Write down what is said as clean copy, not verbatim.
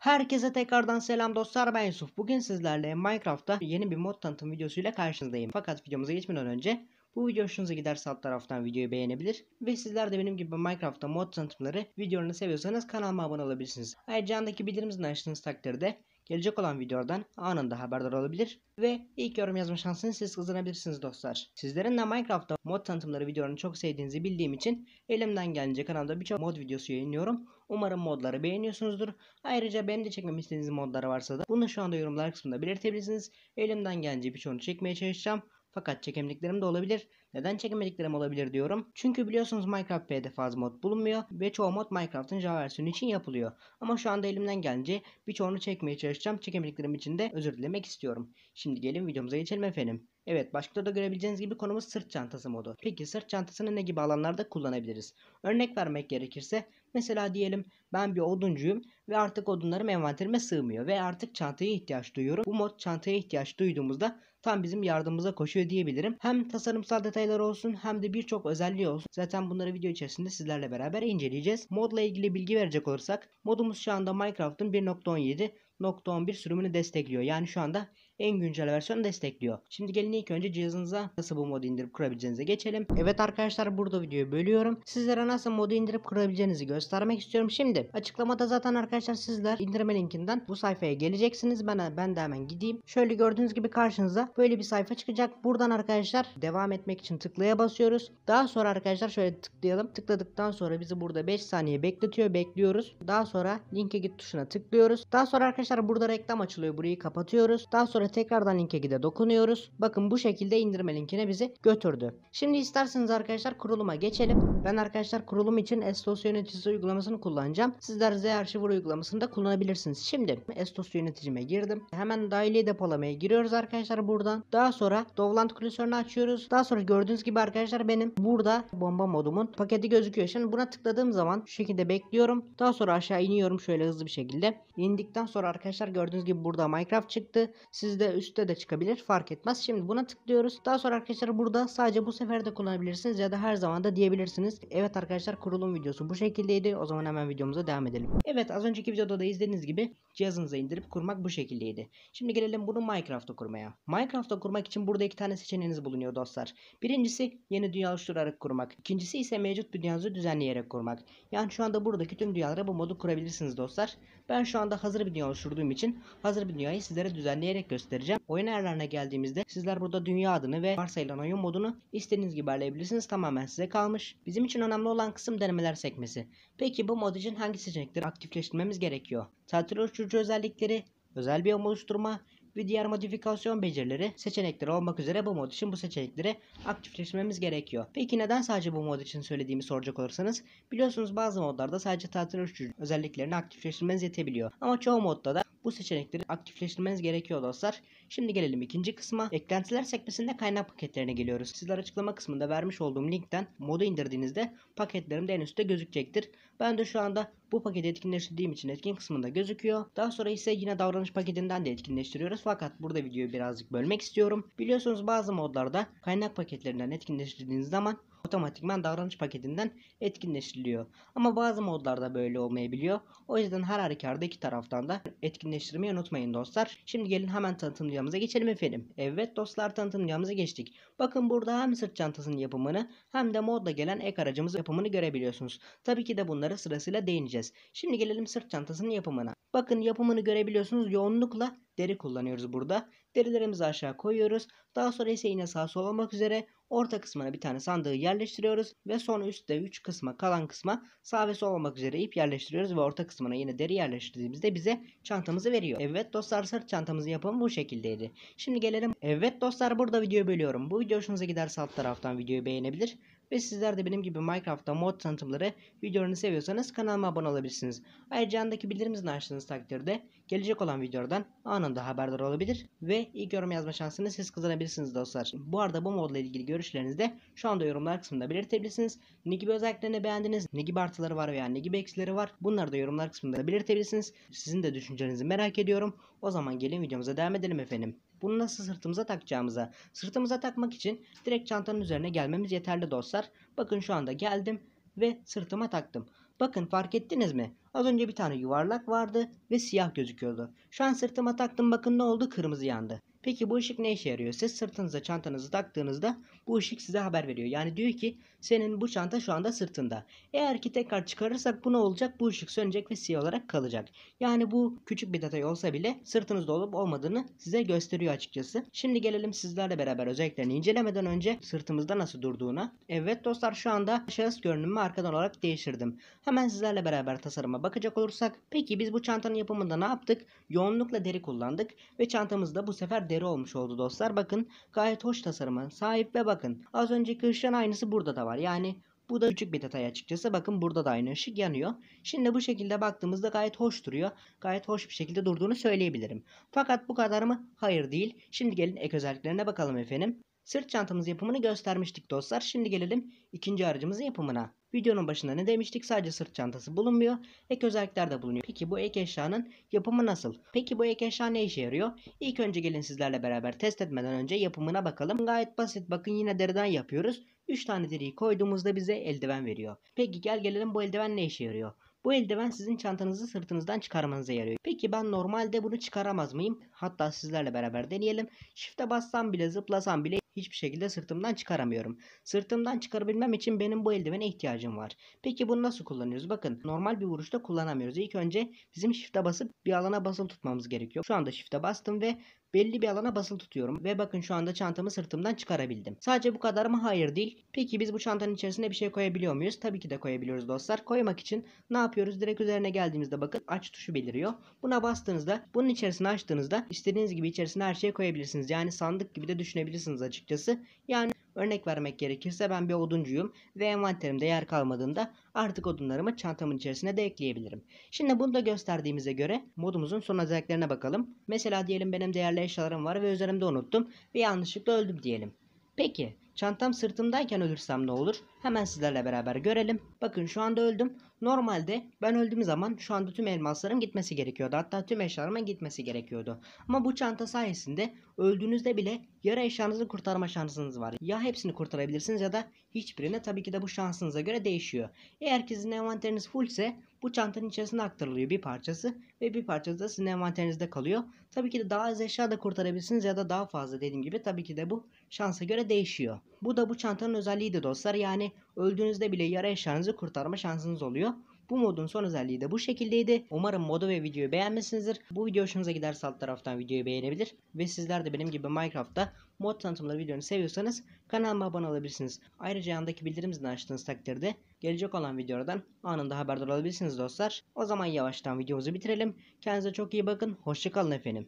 Herkese tekrardan selam dostlar, ben Yusuf. Bugün sizlerle Minecraft'ta yeni bir mod tanıtım videosuyla karşınızdayım. Fakat videomuza geçmeden önce bu video hoşunuza giderse alt taraftan videoyu beğenebilir ve sizler de benim gibi Minecraft'ta mod tanıtımları videolarını seviyorsanız kanalıma abone olabilirsiniz. Ayrıca yandaki bildirim zilini açtığınız takdirde gelecek olan videolardan anında haberdar olabilir ve ilk yorum yazma şansını siz kazanabilirsiniz dostlar. Sizlerin de Minecraft'ta mod tanıtımları videolarını çok sevdiğinizi bildiğim için elimden gelince kanalda birçok mod videosu yayınlıyorum. Umarım modları beğeniyorsunuzdur. Ayrıca benim de çekmemi istediğiniz modlar varsa da bunu şu anda yorumlar kısmında belirtebilirsiniz. Elimden gelince birçoğunu çekmeye çalışacağım. Fakat çekemediklerim de olabilir. Neden çekemediklerim olabilir diyorum? Çünkü biliyorsunuz Minecraft P'de fazla mod bulunmuyor ve çoğu mod Minecraft'ın Java versiyonu için yapılıyor. Ama şu anda elimden gelince birçoğunu çekmeye çalışacağım. Çekemediklerim için de özür dilemek istiyorum. Şimdi gelin videomuza geçelim efendim. Evet, başlıkta da görebileceğiniz gibi konumuz sırt çantası modu. Peki sırt çantasını ne gibi alanlarda kullanabiliriz? Örnek vermek gerekirse mesela diyelim ben bir oduncuyum ve artık odunlarım envanterime sığmıyor ve artık çantaya ihtiyaç duyuyorum. Bu mod çantaya ihtiyaç duyduğumuzda tam bizim yardımımıza koşuyor diyebilirim. Hem tasarımsal detaylar olsun hem de birçok özelliği olsun. Zaten bunları video içerisinde sizlerle beraber inceleyeceğiz. Modla ilgili bilgi verecek olursak modumuz şu anda Minecraft'ın 1.17.11 sürümünü destekliyor. Yani şu anda en güncel versiyonu destekliyor. Şimdi gelin ilk önce cihazınıza nasıl bu modu indirip kurabileceğinize geçelim. Evet arkadaşlar, burada videoyu bölüyorum. Sizlere nasıl modu indirip kurabileceğinizi göstermek istiyorum. Şimdi açıklamada zaten arkadaşlar sizler indirme linkinden bu sayfaya geleceksiniz. Ben de hemen gideyim. Şöyle gördüğünüz gibi karşınıza böyle bir sayfa çıkacak. Buradan arkadaşlar devam etmek için tıklaya basıyoruz. Daha sonra arkadaşlar şöyle tıklayalım. Tıkladıktan sonra bizi burada 5 saniye bekletiyor. Bekliyoruz. Daha sonra linke git tuşuna tıklıyoruz. Daha sonra arkadaşlar burada reklam açılıyor. Burayı kapatıyoruz. Daha sonra tekrardan linke gide dokunuyoruz. Bakın bu şekilde indirme linkine bizi götürdü. Şimdi isterseniz arkadaşlar kuruluma geçelim. Ben arkadaşlar kurulum için Estos yöneticisi uygulamasını kullanacağım. Sizler Z arşiv uygulamasını da kullanabilirsiniz. Şimdi Estos yöneticime girdim. Hemen dahili depolamaya giriyoruz arkadaşlar buradan. Daha sonra Dovland klasörünü açıyoruz. Daha sonra gördüğünüz gibi arkadaşlar benim burada bomba modumun paketi gözüküyor. Şimdi buna tıkladığım zaman şu şekilde bekliyorum. Daha sonra aşağı iniyorum şöyle hızlı bir şekilde. İndikten sonra arkadaşlar gördüğünüz gibi burada Minecraft çıktı. Sizde üstte de çıkabilir, fark etmez. Şimdi buna tıklıyoruz. Daha sonra arkadaşlar burada sadece bu sefer de kullanabilirsiniz ya da her zaman da diyebilirsiniz. Evet arkadaşlar, kurulum videosu bu şekildeydi. O zaman hemen videomuza devam edelim. Evet, az önceki videoda da izlediğiniz gibi cihazınıza indirip kurmak bu şekildeydi. Şimdi gelelim bunu Minecraft'ta kurmaya. Minecraft'ta kurmak için burada iki tane seçeneğiniz bulunuyor dostlar. Birincisi yeni dünya oluşturarak kurmak. İkincisi ise mevcut bir dünyanızı düzenleyerek kurmak. Yani şu anda buradaki tüm dünyalara bu modu kurabilirsiniz dostlar. Ben şu anda hazır bir dünya oluşturduğum için hazır bir dünyayı sizlere düzenleyerek göstereceğim. Oyun ayarlarına geldiğimizde sizler burada dünya adını ve varsayılan oyun modunu istediğiniz gibi ayarlayabilirsiniz. Tamamen size kalmış. Bizim için önemli olan kısım denemeler sekmesi. Peki bu mod için hangi seçenekleri aktifleştirmemiz gerekiyor? Tatil oluşturucu özellikleri, özel biyom oluşturma ve diğer modifikasyon becerileri seçenekleri olmak üzere bu mod için bu seçenekleri aktifleştirmemiz gerekiyor. Peki neden sadece bu mod için söylediğimi soracak olursanız, biliyorsunuz bazı modlarda sadece tatil oluşturucu özelliklerini aktifleştirmeniz yetebiliyor. Ama çoğu modda da bu seçenekleri aktifleştirmeniz gerekiyor dostlar. Şimdi gelelim ikinci kısma. Eklentiler sekmesinde kaynak paketlerine geliyoruz. Sizler açıklama kısmında vermiş olduğum linkten modu indirdiğinizde paketlerim de en üstte gözükecektir. Ben de şu anda bu paketi etkinleştirdiğim için etkin kısmında gözüküyor. Daha sonra ise yine davranış paketinden de etkinleştiriyoruz. Fakat burada videoyu birazcık bölmek istiyorum. Biliyorsunuz bazı modlarda kaynak paketlerinden etkinleştirdiğiniz zaman otomatikman davranış paketinden etkinleştiriliyor. Ama bazı modlarda böyle olmayabiliyor. O yüzden her halükarda iki taraftan da etkinleştirmeyi unutmayın dostlar. Şimdi gelin hemen tanıtım dünyamıza geçelim efendim. Evet dostlar, tanıtım dünyamıza geçtik. Bakın burada hem sırt çantasının yapımını hem de modla gelen ek aracımızın yapımını görebiliyorsunuz. Tabii ki de bunları sırasıyla değineceğiz. Şimdi gelelim sırt çantasının yapımına. Bakın yapımını görebiliyorsunuz. Yoğunlukla deri kullanıyoruz burada. Derilerimizi aşağı koyuyoruz. Daha sonra ise yine sağ sol olmak üzere orta kısmına bir tane sandığı yerleştiriyoruz ve sonra üstte 3 kısma kalan kısma sağ ve sol olmak üzere ip yerleştiriyoruz ve orta kısmına yine deri yerleştirdiğimizde bize çantamızı veriyor. Evet dostlar, sırt çantamızın yapımı bu şekildeydi. Şimdi gelelim. Evet dostlar, burada videoyu bölüyorum. Bu video hoşunuza giderse alt taraftan videoyu beğenebilir ve sizler de benim gibi Minecraft'ta mod tanıtımları videolarını seviyorsanız kanalıma abone olabilirsiniz. Ayrıca yandaki bildirim zilini açtığınız takdirde gelecek olan videolardan anında haberdar olabilir ve ilk yorum yazma şansını siz kazanabilirsiniz dostlar. Bu arada bu modla ilgili görüşlerinizi de şu anda yorumlar kısmında belirtebilirsiniz. Ne gibi özelliklerini beğendiniz, ne gibi artıları var veya ne gibi eksileri var, bunları da yorumlar kısmında belirtebilirsiniz. Sizin de düşüncelerinizi merak ediyorum. O zaman gelin videomuza devam edelim efendim. Bunu nasıl sırtımıza takacağımıza. Sırtımıza takmak için direkt çantanın üzerine gelmemiz yeterli dostlar. Bakın şu anda geldim ve sırtıma taktım. Bakın fark ettiniz mi? Az önce bir tane yuvarlak vardı ve siyah gözüküyordu. Şu an sırtıma taktım, bakın ne oldu? Kırmızı yandı. Peki bu ışık ne işe yarıyor? Siz sırtınıza çantanızı taktığınızda bu ışık size haber veriyor. Yani diyor ki senin bu çanta şu anda sırtında. Eğer ki tekrar çıkarırsak bu ne olacak? Bu ışık sönecek ve siyah olarak kalacak. Yani bu küçük bir detay olsa bile sırtınızda olup olmadığını size gösteriyor açıkçası. Şimdi gelelim sizlerle beraber özelliklerini incelemeden önce sırtımızda nasıl durduğuna. Evet dostlar, şu anda şahıs görünümü arkadan olarak değiştirdim. Hemen sizlerle beraber tasarıma bakacak olursak. Peki biz bu çantanın yapımında ne yaptık? Yoğunlukla deri kullandık ve çantamızda bu sefer deri olmuş oldu dostlar. Bakın gayet hoş tasarıma sahip ve bakın az önceki ışığın aynısı burada da var. Yani bu da küçük bir detay açıkçası. Bakın burada da aynı ışık yanıyor. Şimdi bu şekilde baktığımızda gayet hoş duruyor. Gayet hoş bir şekilde durduğunu söyleyebilirim. Fakat bu kadar mı? Hayır değil. Şimdi gelin ek özelliklerine bakalım efendim. Sırt çantamız yapımını göstermiştik dostlar. Şimdi gelelim ikinci aracımızın yapımına. Videonun başında ne demiştik? Sadece sırt çantası bulunmuyor. Ek özellikler de bulunuyor. Peki bu ek eşyanın yapımı nasıl? Peki bu ek eşya ne işe yarıyor? İlk önce gelin sizlerle beraber test etmeden önce yapımına bakalım. Gayet basit. Bakın yine deriden yapıyoruz. 3 tane deriyi koyduğumuzda bize eldiven veriyor. Peki gelelim bu eldiven ne işe yarıyor? Bu eldiven sizin çantanızı sırtınızdan çıkarmanıza yarıyor. Peki ben normalde bunu çıkaramaz mıyım? Hatta sizlerle beraber deneyelim. Shift'e bassam bile zıplasam bile hiçbir şekilde sırtımdan çıkaramıyorum. Sırtımdan çıkarabilmem için benim bu eldivene ihtiyacım var. Peki bunu nasıl kullanıyoruz? Bakın normal bir vuruşta kullanamıyoruz. İlk önce bizim shift'e basıp bir alana basılı tutmamız gerekiyor. Şu anda shift'e bastım ve belli bir alana basılı tutuyorum. Ve bakın şu anda çantamı sırtımdan çıkarabildim. Sadece bu kadar mı? Hayır değil. Peki biz bu çantanın içerisine bir şey koyabiliyor muyuz? Tabii ki de koyabiliyoruz dostlar. Koymak için ne yapıyoruz? Direkt üzerine geldiğimizde bakın aç tuşu beliriyor. Buna bastığınızda, bunun içerisini açtığınızda istediğiniz gibi içerisine her şeyi koyabilirsiniz. Yani sandık gibi de düşünebilirsiniz açıkçası. Yani örnek vermek gerekirse ben bir oduncuyum ve envanterimde yer kalmadığında artık odunlarımı çantamın içerisine de ekleyebilirim. Şimdi bunu da gösterdiğimize göre modumuzun son özelliklerine bakalım. Mesela diyelim benim değerli eşyalarım var ve üzerimde unuttum ve yanlışlıkla öldüm diyelim. Peki çantam sırtımdayken ölürsem ne olur? Hemen sizlerle beraber görelim. Bakın şu anda öldüm. Normalde ben öldüğüm zaman şu anda tüm elmaslarım gitmesi gerekiyordu. Hatta tüm eşyalarıma gitmesi gerekiyordu. Ama bu çanta sayesinde öldüğünüzde bile yarı eşyanızı kurtarma şansınız var. Ya hepsini kurtarabilirsiniz ya da hiçbirine. Tabii ki de bu şansınıza göre değişiyor. Eğer ki sizin envanteriniz fullse bu çantanın içerisine aktarılıyor bir parçası ve bir parçası da sizin envanterinizde kalıyor. Tabii ki de daha az eşya da kurtarabilirsiniz ya da daha fazla, dediğim gibi tabii ki de bu şansa göre değişiyor. Bu da bu çantanın özelliğiydi dostlar. Yani öldüğünüzde bile yarı eşyanızı kurtarma şansınız oluyor. Bu modun son özelliği de bu şekildeydi. Umarım modu ve videoyu beğenmişsinizdir. Bu video hoşunuza giderse alt taraftan videoyu beğenebilir. Ve sizler de benim gibi Minecraft'ta mod tanıtımları videonu seviyorsanız kanalıma abone olabilirsiniz. Ayrıca yandaki bildirim zilini açtığınız takdirde gelecek olan videolardan anında haberdar olabilirsiniz dostlar. O zaman yavaştan videomuzu bitirelim. Kendinize çok iyi bakın. Hoşça kalın efendim.